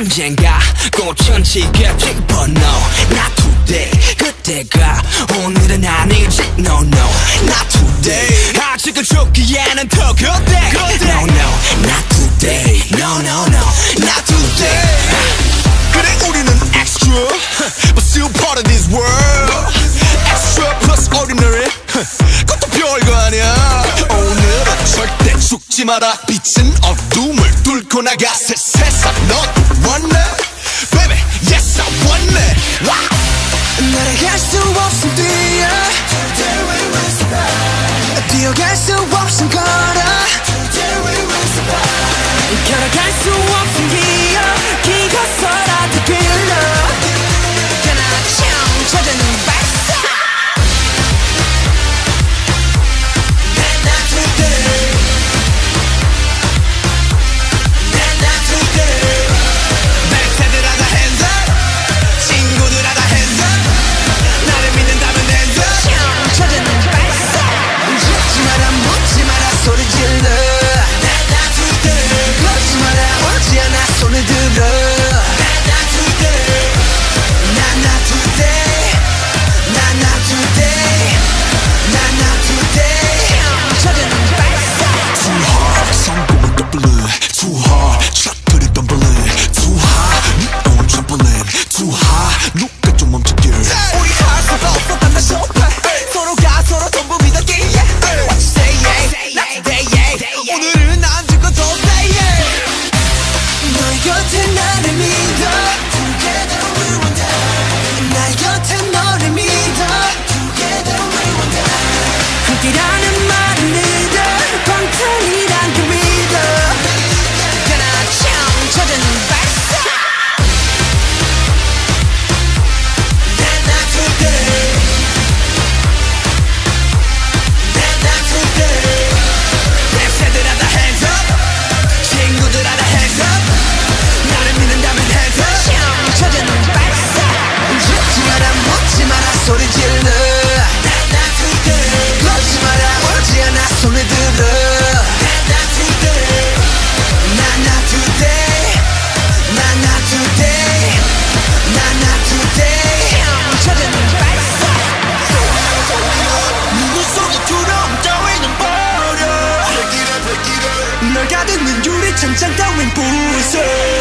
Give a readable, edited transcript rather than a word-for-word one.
언젠가 꽂혀지겠지 But no, not today. 그때가 오늘은 아니지 No, no, not today. 아직은 좋기에는 더 그때 No, no, not today. No, no, no, not today. 그래 우리는 extra but still part of this world. Extra plus ordinary 그것도 별거 아니야. 오늘은 절대 죽지 마라. 빛은 어둠을 뚫고 나가. 새 세상 넌 원해 Baby yes I want it. 날아갈 수 없음 뛰어 Today we will survive. 뛰어갈 수 없음 걸어 Today we will survive. 걸어갈 수 없음 기어 기어서라도 길러 그나청 찾아는 발사. 널 가득 는 유리창장 따윈 부숴.